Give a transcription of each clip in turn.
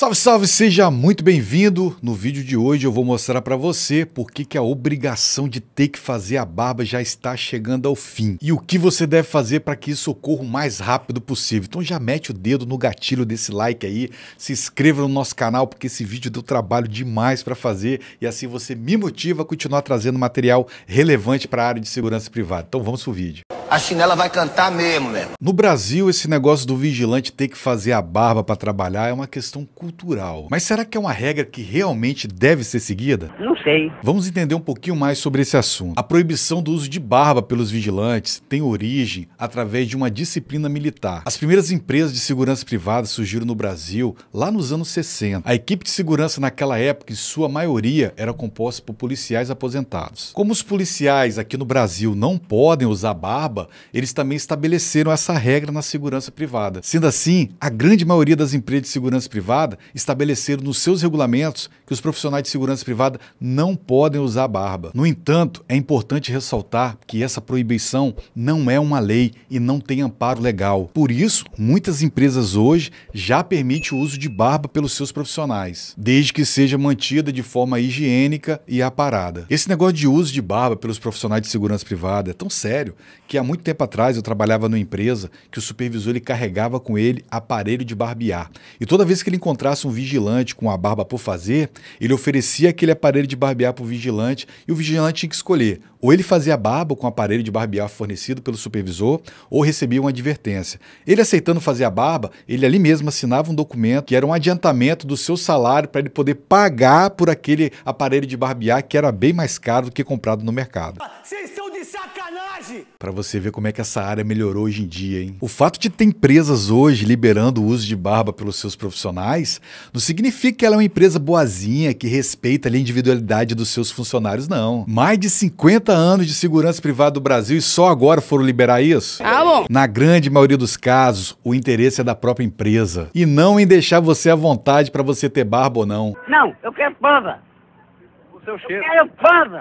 Salve, salve! Seja muito bem-vindo! No vídeo de hoje eu vou mostrar para você por que a obrigação de ter que fazer a barba já está chegando ao fim e o que você deve fazer para que isso ocorra o mais rápido possível. Então já mete o dedo no gatilho desse like aí, se inscreva no nosso canal porque esse vídeo deu trabalho demais para fazer e assim você me motiva a continuar trazendo material relevante para a área de segurança privada. Então vamos pro vídeo. A chinela vai cantar mesmo, né? No Brasil, esse negócio do vigilante ter que fazer a barba para trabalhar é uma questão cultural. Mas será que é uma regra que realmente deve ser seguida? Não sei. Vamos entender um pouquinho mais sobre esse assunto. A proibição do uso de barba pelos vigilantes tem origem através de uma disciplina militar. As primeiras empresas de segurança privada surgiram no Brasil lá nos anos 60. A equipe de segurança naquela época, em sua maioria, era composta por policiais aposentados. Como os policiais aqui no Brasil não podem usar barba, eles também estabeleceram essa regra na segurança privada. Sendo assim, a grande maioria das empresas de segurança privada estabeleceram nos seus regulamentos que os profissionais de segurança privada não podem usar barba. No entanto, é importante ressaltar que essa proibição não é uma lei e não tem amparo legal. Por isso, muitas empresas hoje já permitem o uso de barba pelos seus profissionais, desde que seja mantida de forma higiênica e aparada. Esse negócio de uso de barba pelos profissionais de segurança privada é tão sério que há muito tempo atrás eu trabalhava numa empresa que o supervisor ele carregava com ele aparelho de barbear. E toda vez que ele encontrasse um vigilante com a barba por fazer, ele oferecia aquele aparelho de barbear para o vigilante e o vigilante tinha que escolher. Ou ele fazia barba com o aparelho de barbear fornecido pelo supervisor ou recebia uma advertência. Ele aceitando fazer a barba, ele ali mesmo assinava um documento que era um adiantamento do seu salário para ele poder pagar por aquele aparelho de barbear que era bem mais caro do que comprado no mercado. Vocês estão de sacanagem! Para você ver como é que essa área melhorou hoje em dia, hein? O fato de ter empresas hoje liberando o uso de barba pelos seus profissionais não significa que ela é uma empresa boazinha que respeita ali a individualidade dos seus funcionários, não. Mais de 50 anos de segurança privada do Brasil e só agora foram liberar isso? Ah, bom. Na grande maioria dos casos, o interesse é da própria empresa e não em deixar você à vontade para você ter barba ou não. Não, eu quero barba.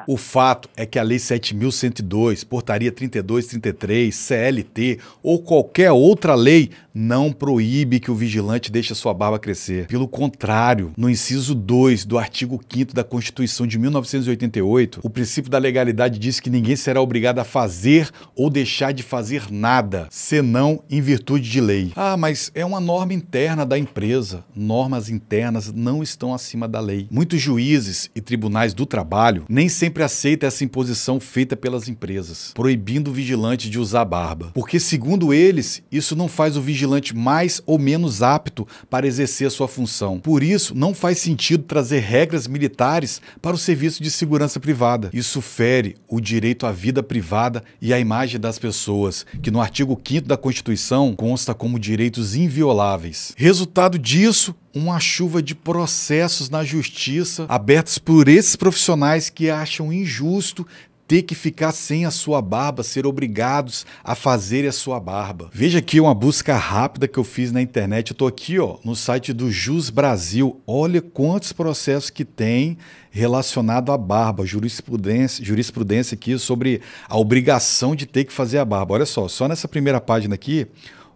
O fato é que a Lei 7.102, Portaria 3233, CLT ou qualquer outra lei não proíbe que o vigilante deixe a sua barba crescer. Pelo contrário, no inciso 2 do artigo 5º da Constituição de 1988, o princípio da legalidade diz que ninguém será obrigado a fazer ou deixar de fazer nada, senão em virtude de lei. Ah, mas é uma norma interna da empresa. Normas internas não estão acima da lei. Muitos juízes e tribunais do trabalho nem sempre aceita essa imposição feita pelas empresas, proibindo o vigilante de usar barba, porque segundo eles, isso não faz o vigilante mais ou menos apto para exercer a sua função. Por isso, não faz sentido trazer regras militares para o serviço de segurança privada. Isso fere o direito à vida privada e à imagem das pessoas, que no artigo 5º da Constituição consta como direitos invioláveis. Resultado disso, uma chuva de processos na justiça abertos por esses profissionais que acham injusto ter que ficar sem a sua barba, ser obrigados a fazer a sua barba. Veja aqui uma busca rápida que eu fiz na internet. Eu tô aqui, ó, no site do JusBrasil. Olha quantos processos que tem relacionado à barba, jurisprudência aqui sobre a obrigação de ter que fazer a barba. Olha só nessa primeira página aqui,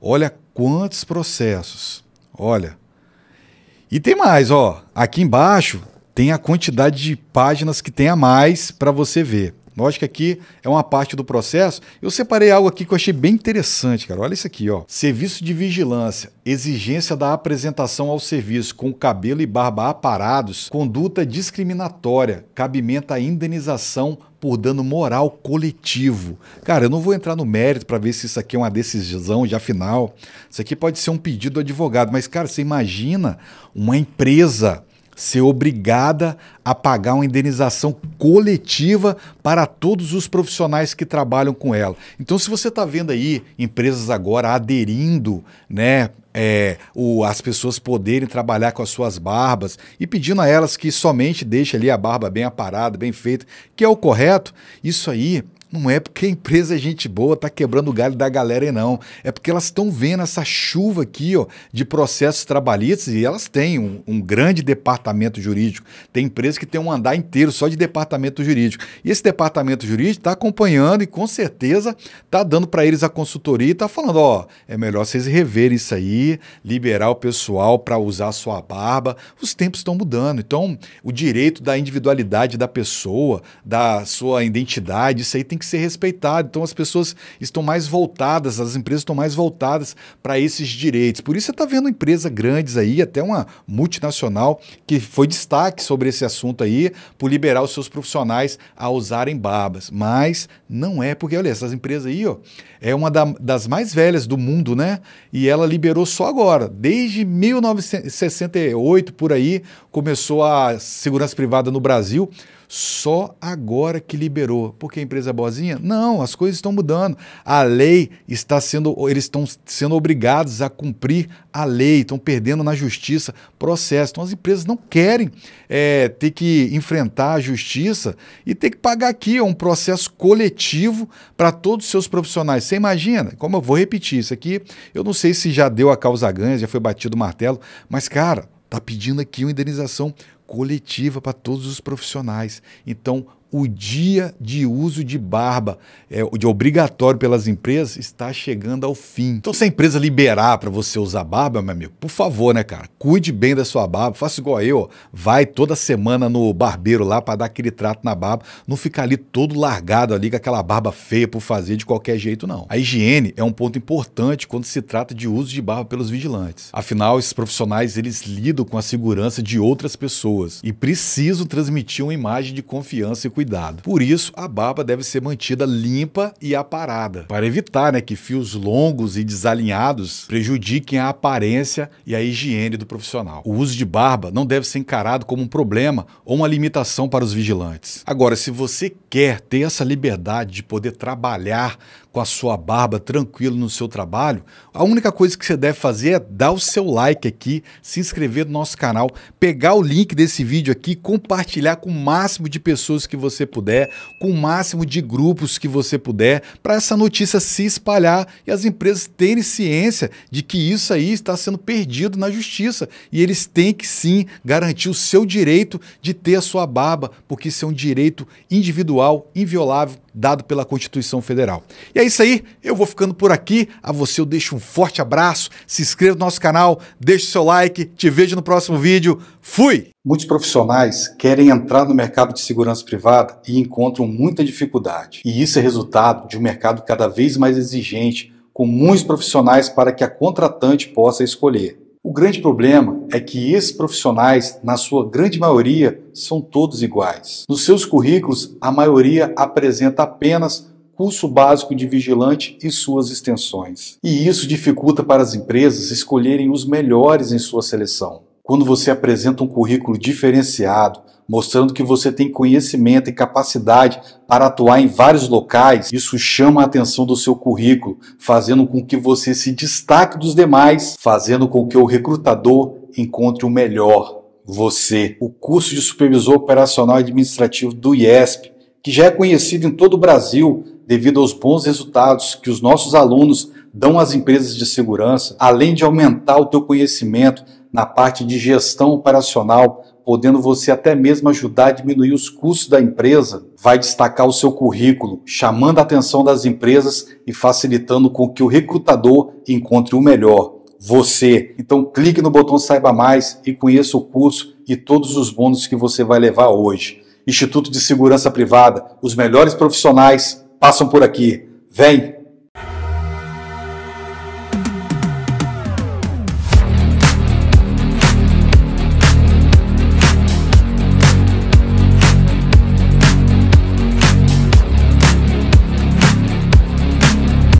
olha quantos processos. Olha. E tem mais, ó. Aqui embaixo tem a quantidade de páginas que tem a mais para você ver. Lógico que aqui é uma parte do processo. Eu separei algo aqui que eu achei bem interessante, cara. Olha isso aqui, ó. Serviço de vigilância. Exigência da apresentação ao serviço com cabelo e barba aparados. Conduta discriminatória. Cabimento à indenização por dano moral coletivo. Cara, eu não vou entrar no mérito para ver se isso aqui é uma decisão já final. Isso aqui pode ser um pedido do advogado. Mas, cara, você imagina uma empresa ser obrigada a pagar uma indenização coletiva para todos os profissionais que trabalham com ela. Então, se você está vendo aí empresas agora aderindo, né, as pessoas poderem trabalhar com as suas barbas e pedindo a elas que somente deixe ali a barba bem aparada, bem feita, que é o correto, isso aí Não é porque a empresa é gente boa, está quebrando o galho da galera e não. É porque elas estão vendo essa chuva aqui ó, de processos trabalhistas e elas têm um grande departamento jurídico. Tem empresa que tem um andar inteiro só de departamento jurídico. E esse departamento jurídico está acompanhando e com certeza está dando para eles a consultoria e está falando, ó, é melhor vocês reverem isso aí, liberar o pessoal para usar a sua barba. Os tempos estão mudando. Então, o direito da individualidade da pessoa, da sua identidade, isso aí tem que ser respeitado. Então as pessoas estão mais voltadas, as empresas estão mais voltadas para esses direitos. Por isso você está vendo empresas grandes aí, até uma multinacional que foi destaque sobre esse assunto aí, por liberar os seus profissionais a usarem barbas. Mas não é porque, olha, essas empresas aí, ó, é uma das mais velhas do mundo, né? E ela liberou só agora, desde 1968 por aí, começou a segurança privada no Brasil. Só agora que liberou. Porque a empresa é boazinha? Não, as coisas estão mudando. A lei está sendo... Eles estão sendo obrigados a cumprir a lei, estão perdendo na justiça processo. Então as empresas não querem ter que enfrentar a justiça e ter que pagar aqui um processo coletivo para todos os seus profissionais. Você imagina? Como eu vou repetir isso aqui, eu não sei se já deu a causa ganha, já foi batido o martelo, mas cara, tá pedindo aqui uma indenização coletiva para todos os profissionais. Então, o dia de uso de barba, de obrigatório pelas empresas, está chegando ao fim. Então, se a empresa liberar para você usar barba, meu amigo, por favor, né, cara? Cuide bem da sua barba, faça igual eu, ó. Vai toda semana no barbeiro lá para dar aquele trato na barba, não ficar ali todo largado ali com aquela barba feia por fazer de qualquer jeito, não. A higiene é um ponto importante quando se trata de uso de barba pelos vigilantes. Afinal, esses profissionais, eles lidam com a segurança de outras pessoas e preciso transmitir uma imagem de confiança e cuidado. Por isso, a barba deve ser mantida limpa e aparada, para evitar que fios longos e desalinhados prejudiquem a aparência e a higiene do profissional. O uso de barba não deve ser encarado como um problema ou uma limitação para os vigilantes. Agora, se você quer ter essa liberdade de poder trabalhar com a sua barba tranquilo no seu trabalho, a única coisa que você deve fazer é dar o seu like aqui, se inscrever no nosso canal, pegar o link desse vídeo aqui, compartilhar com o máximo de pessoas que você puder, com o máximo de grupos que você puder, para essa notícia se espalhar e as empresas terem ciência de que isso aí está sendo perdido na justiça e eles têm que sim garantir o seu direito de ter a sua barba, porque isso é um direito individual, inviolável, dado pela Constituição Federal. E é isso aí, eu vou ficando por aqui. A você eu deixo um forte abraço, se inscreva no nosso canal, deixe seu like, te vejo no próximo vídeo. Fui! Muitos profissionais querem entrar no mercado de segurança privada e encontram muita dificuldade. E isso é resultado de um mercado cada vez mais exigente, com muitos profissionais para que a contratante possa escolher. O grande problema é que esses profissionais, na sua grande maioria, são todos iguais. Nos seus currículos, a maioria apresenta apenas curso básico de vigilante e suas extensões. E isso dificulta para as empresas escolherem os melhores em sua seleção. Quando você apresenta um currículo diferenciado, mostrando que você tem conhecimento e capacidade para atuar em vários locais, isso chama a atenção do seu currículo, fazendo com que você se destaque dos demais, fazendo com que o recrutador encontre o melhor, você. O curso de Supervisor Operacional e Administrativo do IESP, que já é conhecido em todo o Brasil devido aos bons resultados que os nossos alunos dão às empresas de segurança, além de aumentar o teu conhecimento na parte de gestão operacional, podendo você até mesmo ajudar a diminuir os custos da empresa, vai destacar o seu currículo, chamando a atenção das empresas e facilitando com que o recrutador encontre o melhor, você. Então clique no botão Saiba Mais e conheça o curso e todos os bônus que você vai levar hoje. Instituto de Segurança Privada, os melhores profissionais passam por aqui. Vem!